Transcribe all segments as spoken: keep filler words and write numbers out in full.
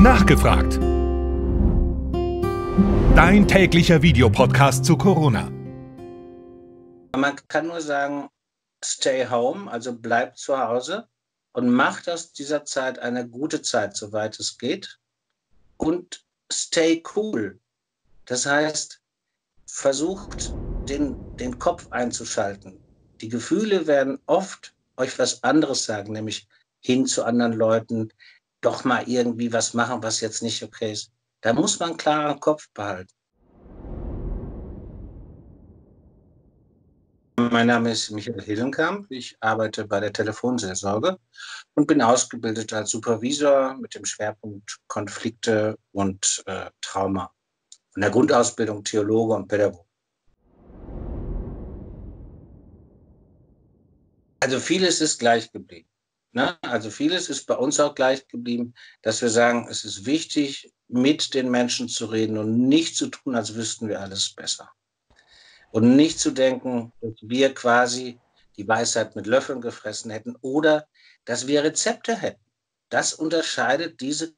Nachgefragt. Dein täglicher Videopodcast zu Corona. Man kann nur sagen, stay home, also bleibt zu Hause und macht aus dieser Zeit eine gute Zeit, soweit es geht. Und stay cool. Das heißt, versucht, den, den Kopf einzuschalten. Die Gefühle werden oft euch was anderes sagen, nämlich hin zu anderen Leuten, doch mal irgendwie was machen, was jetzt nicht okay ist. Da muss man einen klaren Kopf behalten. Mein Name ist Michael Hillenkamp. Ich arbeite bei der Telefonseelsorge und bin ausgebildet als Supervisor mit dem Schwerpunkt Konflikte und äh, Trauma. Von der Grundausbildung Theologe und Pädagoge. Also vieles ist gleich geblieben. Ne? Also vieles ist bei uns auch gleich geblieben, dass wir sagen, es ist wichtig, mit den Menschen zu reden und nicht zu tun, als wüssten wir alles besser. Und nicht zu denken, dass wir quasi die Weisheit mit Löffeln gefressen hätten oder dass wir Rezepte hätten. Das unterscheidet diese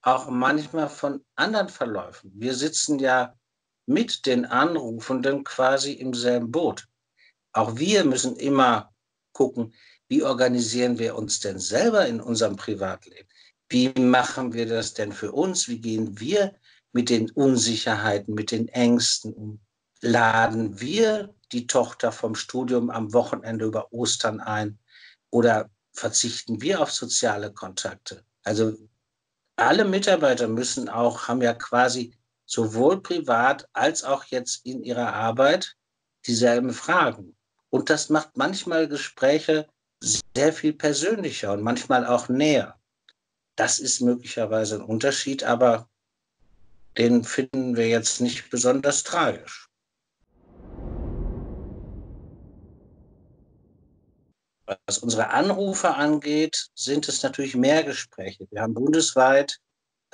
auch manchmal von anderen Verläufen. Wir sitzen ja mit den Anrufenden quasi im selben Boot. Auch wir müssen immer gucken, wie organisieren wir uns denn selber in unserem Privatleben? Wie machen wir das denn für uns? Wie gehen wir mit den Unsicherheiten, mit den Ängsten um? Laden wir die Tochter vom Studium am Wochenende über Ostern ein? Oder verzichten wir auf soziale Kontakte? Also alle Mitarbeiter müssen auch, haben ja quasi sowohl privat als auch jetzt in ihrer Arbeit dieselben Fragen. Und das macht manchmal Gespräche sehr viel persönlicher und manchmal auch näher. Das ist möglicherweise ein Unterschied, aber den finden wir jetzt nicht besonders tragisch. Was unsere Anrufe angeht, sind es natürlich mehr Gespräche. Wir haben bundesweit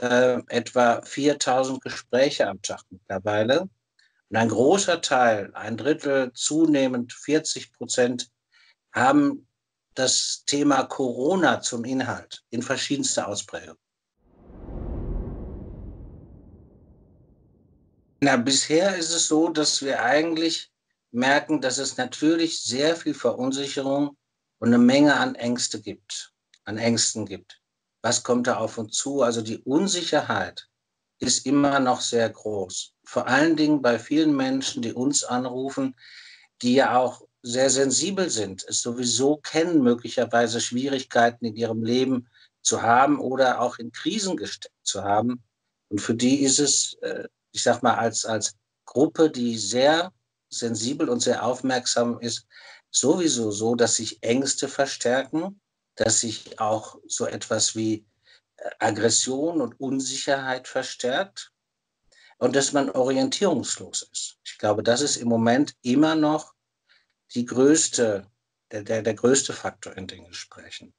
äh, etwa viertausend Gespräche am Tag mittlerweile. Und ein großer Teil, ein Drittel, zunehmend vierzig Prozent, haben das Thema Corona zum Inhalt in verschiedenster Ausprägung. Na, bisher ist es so, dass wir eigentlich merken, dass es natürlich sehr viel Verunsicherung und eine Menge an Ängste gibt, an Ängsten gibt. Was kommt da auf uns zu? Also die Unsicherheit ist immer noch sehr groß. Vor allen Dingen bei vielen Menschen, die uns anrufen, die ja auch sehr sensibel sind, es sowieso kennen, möglicherweise Schwierigkeiten in ihrem Leben zu haben oder auch in Krisen gesteckt zu haben. Und für die ist es, ich sag mal, als, als Gruppe, die sehr sensibel und sehr aufmerksam ist, sowieso so, dass sich Ängste verstärken, dass sich auch so etwas wie Aggression und Unsicherheit verstärkt und dass man orientierungslos ist. Ich glaube, das ist im Moment immer noch die größte, der, der, der größte Faktor in den Gesprächen.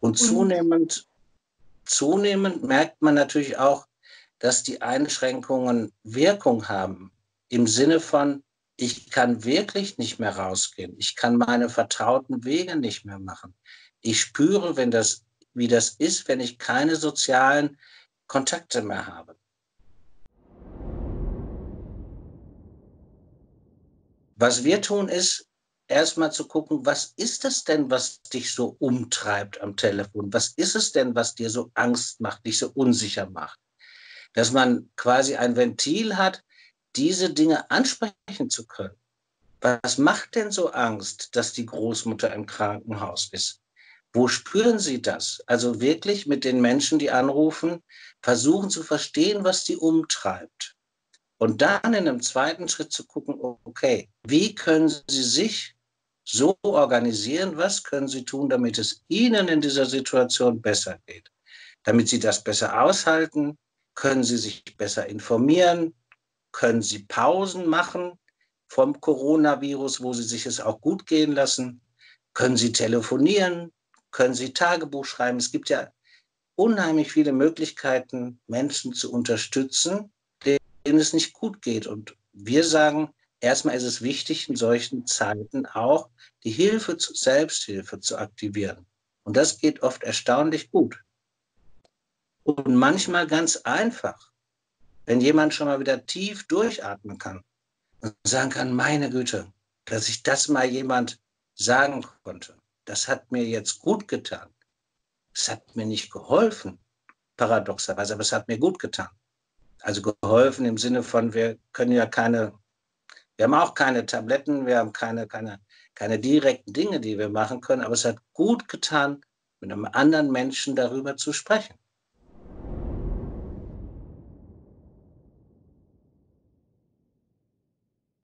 Und zunehmend, zunehmend merkt man natürlich auch, dass die Einschränkungen Wirkung haben im Sinne von, ich kann wirklich nicht mehr rausgehen. Ich kann meine vertrauten Wege nicht mehr machen. Ich spüre, wenn das, wie das ist, wenn ich keine sozialen Kontakte mehr habe. Was wir tun, ist, erstmal zu gucken, was ist es denn, was dich so umtreibt am Telefon? Was ist es denn, was dir so Angst macht, dich so unsicher macht? Dass man quasi ein Ventil hat, diese Dinge ansprechen zu können. Was macht denn so Angst, dass die Großmutter im Krankenhaus ist? Wo spüren Sie das? Also wirklich mit den Menschen, die anrufen, versuchen zu verstehen, was die umtreibt. Und dann in einem zweiten Schritt zu gucken, okay, wie können Sie sich so organisieren? Was können Sie tun, damit es Ihnen in dieser Situation besser geht? Damit Sie das besser aushalten? Können Sie sich besser informieren? Können Sie Pausen machen vom Coronavirus, wo Sie sich es auch gut gehen lassen? Können Sie telefonieren? Können Sie Tagebuch schreiben? Es gibt ja unheimlich viele Möglichkeiten, Menschen zu unterstützen, denen es nicht gut geht. Und wir sagen, erstmal ist es wichtig, in solchen Zeiten auch die Hilfe zur Selbsthilfe zu aktivieren. Und das geht oft erstaunlich gut. Und manchmal ganz einfach, wenn jemand schon mal wieder tief durchatmen kann und sagen kann, meine Güte, dass ich das mal jemand sagen konnte. Das hat mir jetzt gut getan. Es hat mir nicht geholfen, paradoxerweise, aber es hat mir gut getan. Also geholfen im Sinne von, wir können ja keine, wir haben auch keine Tabletten, wir haben keine, keine, keine direkten Dinge, die wir machen können, aber es hat gut getan, mit einem anderen Menschen darüber zu sprechen.